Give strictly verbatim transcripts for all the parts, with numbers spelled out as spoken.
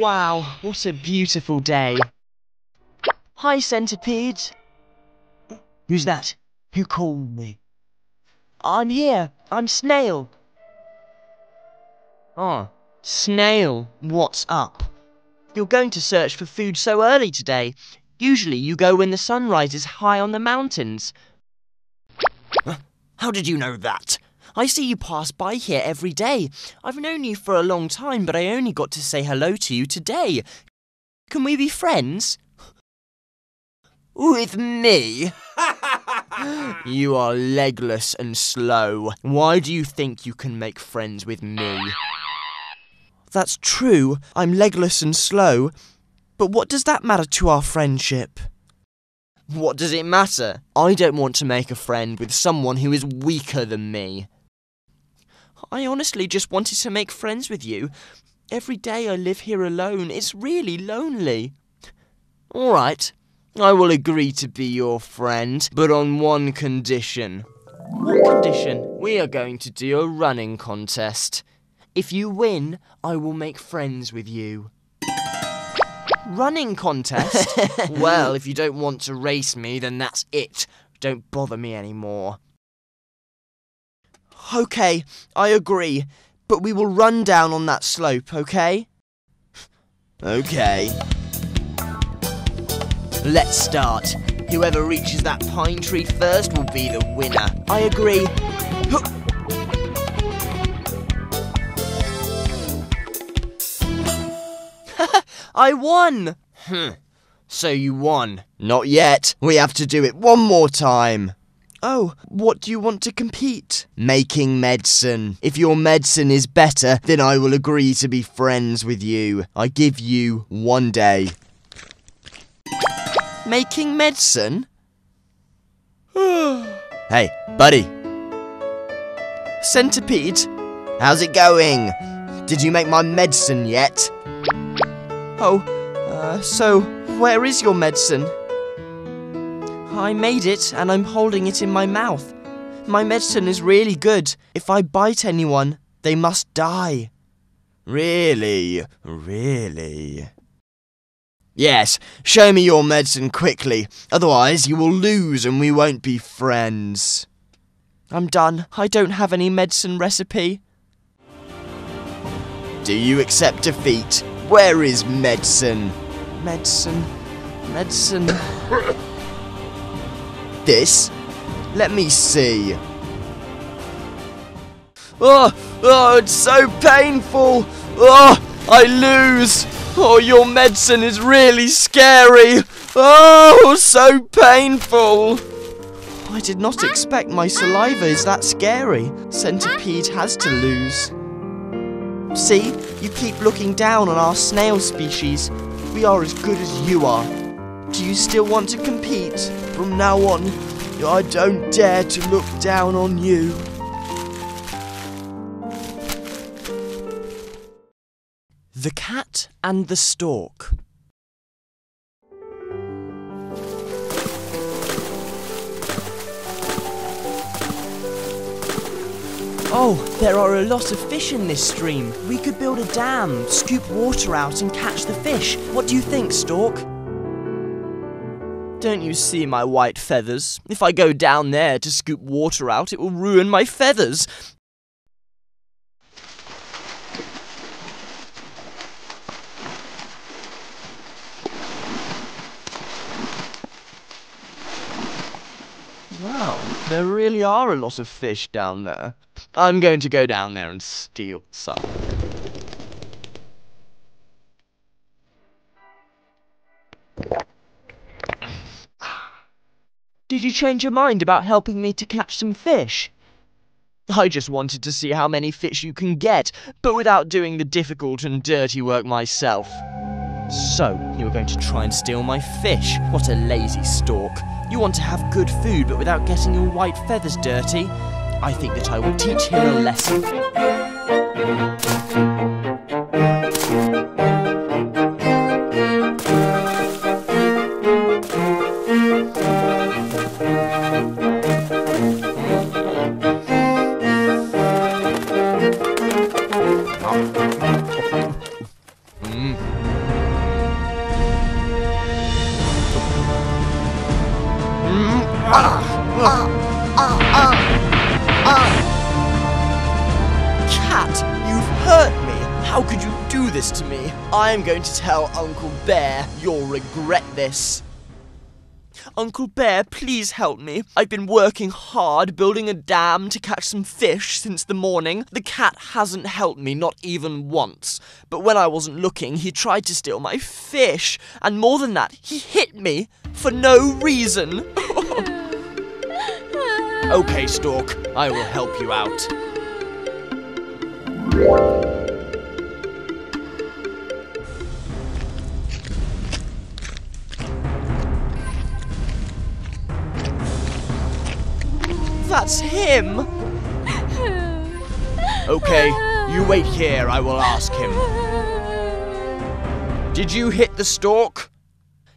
Wow, what a beautiful day. Hi, centipedes. Who's that? Who called me? I'm here. I'm Snail. Ah, Snail, what's up? You're going to search for food so early today. Usually you go when the sun rises high on the mountains. How did you know that? I see you pass by here every day. I've known you for a long time, but I only got to say hello to you today. Can we be friends? With me? You are legless and slow. Why do you think you can make friends with me? That's true. I'm legless and slow. But what does that matter to our friendship? What does it matter? I don't want to make a friend with someone who is weaker than me. I honestly just wanted to make friends with you. Every day I live here alone. It's really lonely. All right. I will agree to be your friend, but on one condition. What condition? We are going to do a running contest. If you win, I will make friends with you. Running contest? Well, if you don't want to race me, then that's it. Don't bother me anymore. Okay, I agree. But we will run down on that slope, okay? Okay. Let's start. Whoever reaches that pine tree first will be the winner. I agree. Hup. I won! Hm. So you won. Not yet. We have to do it one more time. Oh, what do you want to compete? Making medicine. If your medicine is better, then I will agree to be friends with you. I give you one day. Making medicine? Hey, buddy. Centipede? How's it going? Did you make my medicine yet? Oh, uh, so, where is your medicine? I made it, and I'm holding it in my mouth. My medicine is really good. If I bite anyone, they must die. Really? Really? Yes, show me your medicine quickly. Otherwise, you will lose and we won't be friends. I'm done. I don't have any medicine recipe. Do you accept defeat? Where is medicine? Medicine. Medicine. This? Let me see. Oh, oh, it's so painful. Oh, I lose. Oh, your medicine is really scary. Oh, so painful. I did not expect my saliva is that scary. Centipede has to lose. See, you keep looking down on our snail species. We are as good as you are. Do you still want to compete? From now on, I don't dare to look down on you. The Cat and the Stork. Oh, there are a lot of fish in this stream. We could build a dam, scoop water out and catch the fish. What do you think, Stork? Don't you see my white feathers? If I go down there to scoop water out, it will ruin my feathers. Wow, there really are a lot of fish down there. I'm going to go down there and steal some. Did you change your mind about helping me to catch some fish? I just wanted to see how many fish you can get, but without doing the difficult and dirty work myself. So, you're going to try and steal my fish. What a lazy stork. You want to have good food, but without getting your white feathers dirty. I think that I will teach him a lesson. Mm. Oh, oh, oh, oh. Cat, you've hurt me. How could you do this to me? I'm going to tell Uncle Bear you'll regret this. Uncle Bear, please help me. I've been working hard building a dam to catch some fish since the morning. The cat hasn't helped me, not even once. But when I wasn't looking, he tried to steal my fish. And more than that, he hit me for no reason. Okay, Stork, I will help you out. That's him! Okay, you wait here, I will ask him. Did you hit the stork?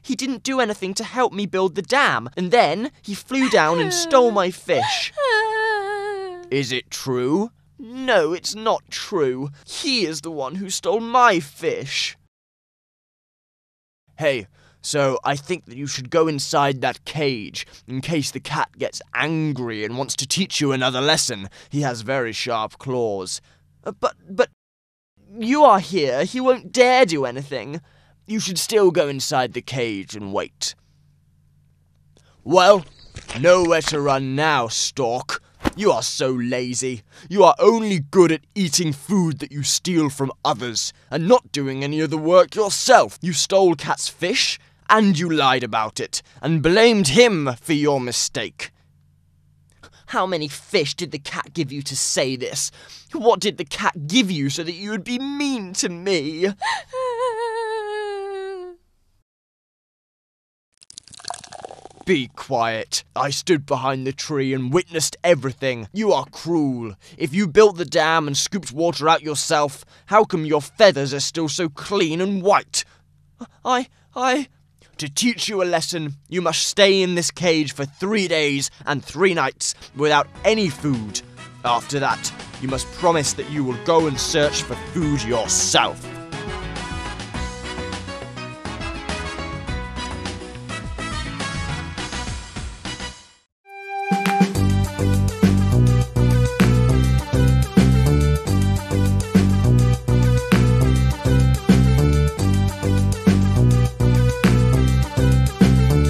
He didn't do anything to help me build the dam, and then he flew down and stole my fish. Is it true? No, it's not true. He is the one who stole my fish. Hey, so I think that you should go inside that cage, in case the cat gets angry and wants to teach you another lesson. He has very sharp claws. Uh, but, but, you are here, he won't dare do anything. You should still go inside the cage and wait. Well, nowhere to run now, Stork. You are so lazy. You are only good at eating food that you steal from others, and not doing any of the work yourself. You stole Cat's fish, and you lied about it, and blamed him for your mistake. How many fish did the cat give you to say this? What did the cat give you so that you would be mean to me? Be quiet. I stood behind the tree and witnessed everything. You are cruel. If you built the dam and scooped water out yourself, how come your feathers are still so clean and white? I... I... To teach you a lesson, you must stay in this cage for three days and three nights without any food. After that, you must promise that you will go and search for food yourself.